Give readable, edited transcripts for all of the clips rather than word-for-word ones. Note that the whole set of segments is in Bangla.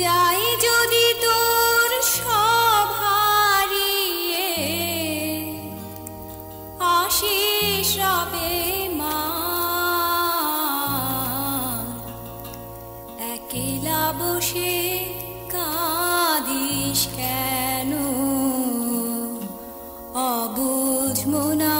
যায় যদি তোর সব হারিয়ে আশিস রবে মা একলা বসে কাঁদিস কেন অবুঝ মনা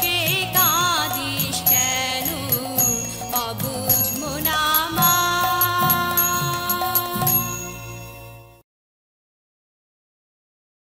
shake।